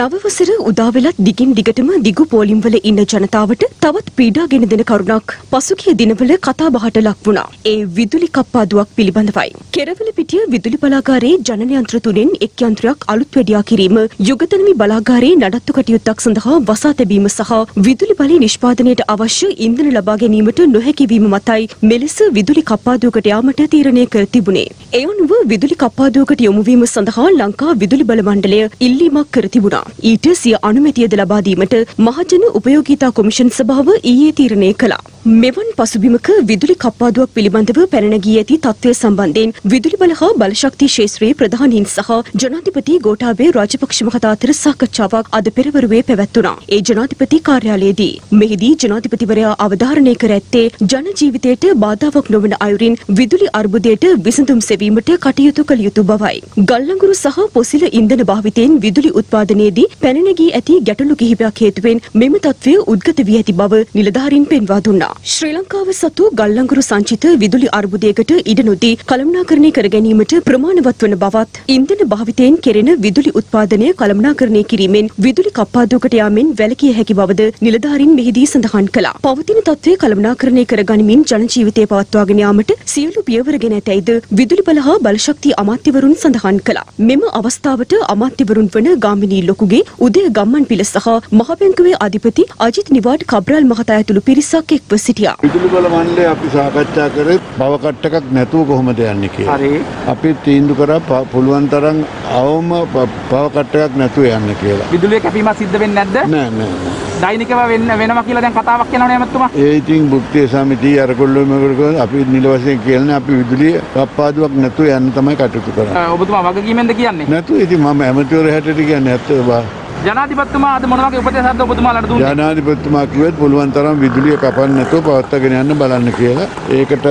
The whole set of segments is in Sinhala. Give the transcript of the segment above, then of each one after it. නවවසර උදාවෙලත් දිගින් දිගටම දිගු පොලිම් වල ඉන්න ජනතාවට තවත් පීඩා ගෙන දෙන කරුණක් පසුගිය දිනවල කතා බහට ලක් වුණා. ඒ විදුලි කප්පාදුවක් පිළිබඳවයි. කෙරවල පිටිය විදුලි බලාගාරයේ ජනන යන්ත්‍ර තුනෙන් එක් යන්ත්‍රයක් අලුත් වැඩියා කිරීම, යුගතනමි බලාගාරයේ නඩත්තු කටයුත්තක් සඳහා වසා තැබීම සහ විදුලි බලය නිෂ්පාදනයට අවශ්‍ය ඉන්ධන ලබා ගැනීමට නොහැකි වීම මතයි මෙලෙස විදුලි කප්පාදුවකට යාමට තීරණය කර තිබුණේ. ඒ අනුව විදුලි කප්පාදුවකට යොමු වීම සඳහා ලංකා විදුලි බල මණ්ඩලය ඉල්ලීමක් කර තිබුණා. ඊට සිය අනුමැතියද ලබා දීමට මහජන උපයෝගීතා කොමිෂන් සභාව ඊයේ තීරණය කළා. මෙවන් පසුබිමක විදුලි කප්පාදුවක් පිළිබඳව පැන නැගී ඇති තත්ත්වය සම්බන්ධයෙන් විදුලි බල හා බලශක්ති ක්ෂේත්‍රයේ ප්‍රධානීන් සහ ජනාධිපති ගෝඨාභය රාජපක්ෂ මහතා අතර සාකච්ඡාවක් අද පෙරවරුවේ පැවැත්වුණා. ඒ ජනාධිපති කාර්යාලයේදී මෙහිදී ජනාධිපතිවරයා අවධාරණය කර ඇත්තේ ජන ජීවිතයට බාධාවක් නොවන අයුරින් විදුලි අර්බුදයට විසඳුම් සෙවීමට කටයුතු කළ යුතු බවයි. ගල්ලංගුරු සහ පොසිල ඉන්ධන භාවිතයෙන් විදුලි උත්පාදනයේදී පැන නැගී ඇති ගැටලු කිහිපයක් හේතුවෙන් මෙම තත්ත්වය උද්ගත වී ඇති බව නිලධාරීන් පෙන්වා දුන්නා. ශ්‍රී ලංකාව සතු ගල්ලංගුරු සංචිත විදුලි අර්බුදයකට ඉඩ නොදී කළමනාකරණය කර ගැනීමට ප්‍රමාණවත් වන බවත්, ඉන්ධන භාවිතයෙන් කෙරෙන විදුලි උත්පාදනය කළමනාකරණය කිරීමෙන් විදුලි කප්පාදුවකට යාමෙන් වැළකී හැකි බවද නිලධාරීන් මෙහිදී සඳහන් කළා. පවතින තත්ත්වය කළමනාකරණය කර ගනිමින් ජන ජීවිතය පවත්වාගෙන යාමට සියලු පියවර ගෙන ඇතැයිද විදුලි බල හා බලශක්ති අමාත්‍යවරුන් සඳහන් කළා. මෙම අවස්ථාවට අමාත්‍යවරුන් වන ගාමිණී ලොකුගේ, උදය ගම්මන්පිල සහ මහ බැංකුවේ අධිපති අජිත් නිවාඩ් කබ්‍රාල් මහතා ඇතුළු පිරිසක් එක්ව සිටියා. විදුලි බල මණ්ඩලය අපි සාකච්ඡා කරේ බව කට්ටකක් නැතුව කොහොමද යන්නේ කියලා. හරි. අපි තීන්දුව කරා පුළුවන් තරම් අවම බව කට්ටකක් නැතුව යන්න කියලා. විදුලිය කැපීමක් සිද්ධ වෙන්නේ නැද්ද? නෑ නෑ. දෛනිකව වෙනවා කියලා දැන් කතාවක් යනවනේ මතුමා. ඒ ඉතින් භුක්තිය සමිතිය අරගොල්ලෝ මේකට අපි නිල වශයෙන් කියලානේ අපි විදුලිය කප්පාදුවක් නැතුව යන්න තමයි කටයුතු කරන්නේ. ඔබතුමා වගකීමෙන්ද කියන්නේ? නැතුව ඉතින් මම ඇමතිවරු හැටට කියන්නේ ඇත්තද බා. ජනාධිපතිතුමා අද මොන වගේ උපදේශයක්ද ඔබතුමාලට දුන්නේ? ජනාධිපතිතුමා කිව්වෙත් පුළුවන් තරම් විදුලිය කපන්න නැතුව පවත්වාගෙන යන්න බලන්න කියලා. ඒකට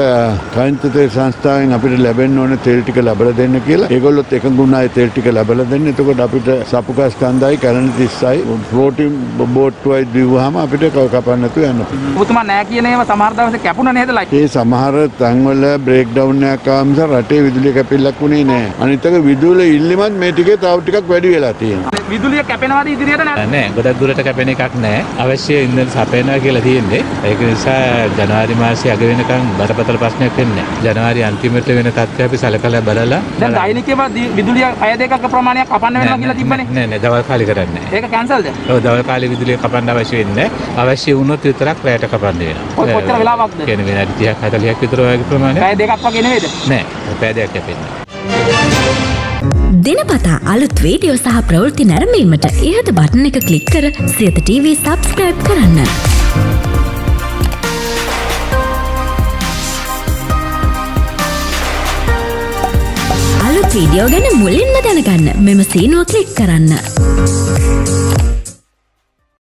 කාන්තිතේ සංස්ථාවෙන් අපිට ලැබෙන්න ඕනේ තෙල් ටික ලැබලා දෙන්න කියලා. ඒගොල්ලොත් එකඟුණා ඒ තෙල් ටික ලැබලා දෙන්න. එතකොට අපිට සපුකස් කන්දයි, කැලණි 30යි, ප්‍රෝටීන් බෝට්ටුවයි දීවහම අපිට කපන්න නැතුව යන්න පුළුවන්. ඔබතුමා නෑ කියන ඒවා සමහර දවසේ කැපුණා නේද? ඒ සමහර තැන්වල බ්‍රේක් ඩවුන් එකක් ආවම රටේ විදුලිය කැපිල්ලක් වුණේ නෑ. අනිත් එක විදුලිය ඉල්ලීමත් මේ ටිකේ තව ටිකක් වැඩි වෙලා තියෙනවා. විදුලිය කැපෙනවාද ඉදිරියට? නෑ, ගොඩක් දුරට කැපෙන එකක් නෑ. අවශ්‍ය ඉන්ධන සපයනවා කියලා තියෙන්නේ. ඒක නිසා ජනවාරි මාසයේ අග වෙනකන් බරපතල ප්‍රශ්නයක් වෙන්නේ නෑ. ජනවාරි අන්තිමට වෙන තත්ත්වය අපි සැලකලා බලලා දැන් දෛනිකව විදුලිය අය දෙකක ප්‍රමාණයක් කපන්න වෙනවා කියලා තිබ්බනේ. නෑ නෑ, දවල් කාලේ කරන්නේ නෑ. ඒක කැන්සල්ද? ඔව්, දවල් කාලේ විදුලිය කපන්න අවශ්‍ය වෙන්නේ නෑ. අවශ්‍ය වුණොත් විතරක් රැයට කපන්න වෙනවා. කොච්චර වෙලාවක්ද? කියන්නේ විනාඩි 30ක් 40ක් විතර වගේ ප්‍රමාණයක්. පැය දෙකක් වගේ නේද? නෑ, පැය දෙකක් කැපෙන්නේ. දිනපතා අලුත් වීඩියෝ සහ ප්‍රවෘත්ති නැරඹීමට ඉහත බටන් එක ක්ලික් කර සියත TV subscribe කරන්න. අලුත් වීඩියෝ ගැන මුලින්ම දැනගන්න මෙම සීනුව ක්ලික් කරන්න.